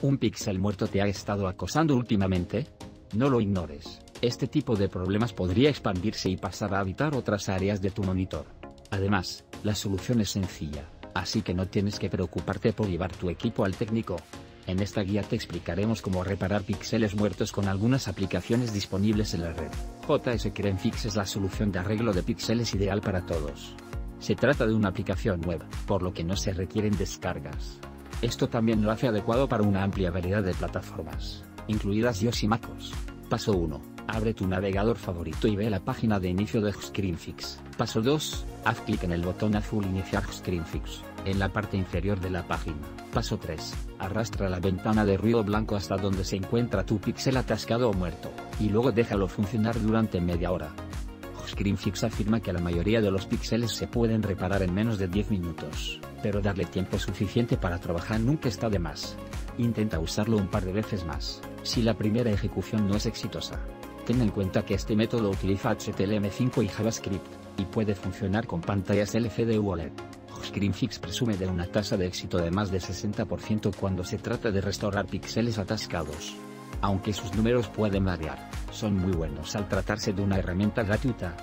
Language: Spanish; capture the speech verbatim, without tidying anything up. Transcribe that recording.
¿Un píxel muerto te ha estado acosando últimamente? No lo ignores, este tipo de problemas podría expandirse y pasar a habitar otras áreas de tu monitor. Además, la solución es sencilla, así que no tienes que preocuparte por llevar tu equipo al técnico. En esta guía te explicaremos cómo reparar píxeles muertos con algunas aplicaciones disponibles en la red. JScreenFix es la solución de arreglo de píxeles ideal para todos. Se trata de una aplicación web, por lo que no se requieren descargas. Esto también lo hace adecuado para una amplia variedad de plataformas, incluidas iOS y MacOS. Paso uno. Abre tu navegador favorito y ve la página de inicio de JScreenFix. Paso dos. Haz clic en el botón azul Iniciar JScreenFix, en la parte inferior de la página. Paso tres. Arrastra la ventana de ruido blanco hasta donde se encuentra tu píxel atascado o muerto, y luego déjalo funcionar durante media hora. JScreenFix afirma que la mayoría de los píxeles se pueden reparar en menos de diez minutos, pero darle tiempo suficiente para trabajar nunca está de más. Intenta usarlo un par de veces más, si la primera ejecución no es exitosa. Ten en cuenta que este método utiliza H T M L cinco y JavaScript, y puede funcionar con pantallas L C D u O L E D. JScreenFix presume de una tasa de éxito de más de sesenta por ciento cuando se trata de restaurar píxeles atascados. Aunque sus números pueden variar, son muy buenos al tratarse de una herramienta gratuita.